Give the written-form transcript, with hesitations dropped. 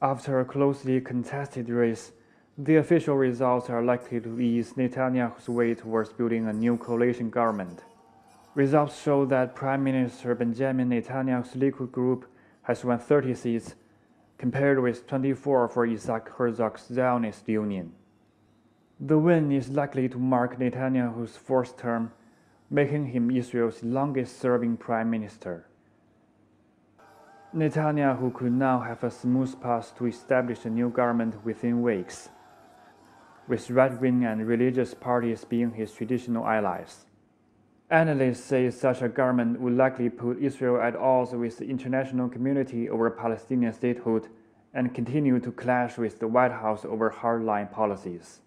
After a closely contested race, the official results are likely to ease Netanyahu's way towards building a new coalition government. Results show that Prime Minister Benjamin Netanyahu's Likud group has won 30 seats, compared with 24 for Isaac Herzog's Zionist Union. The win is likely to mark Netanyahu's fourth term, making him Israel's longest-serving prime minister. Netanyahu could now have a smooth path to establish a new government within weeks, with right-wing and religious parties being his traditional allies. Analysts say such a government would likely put Israel at odds with the international community over Palestinian statehood and continue to clash with the White House over hardline policies.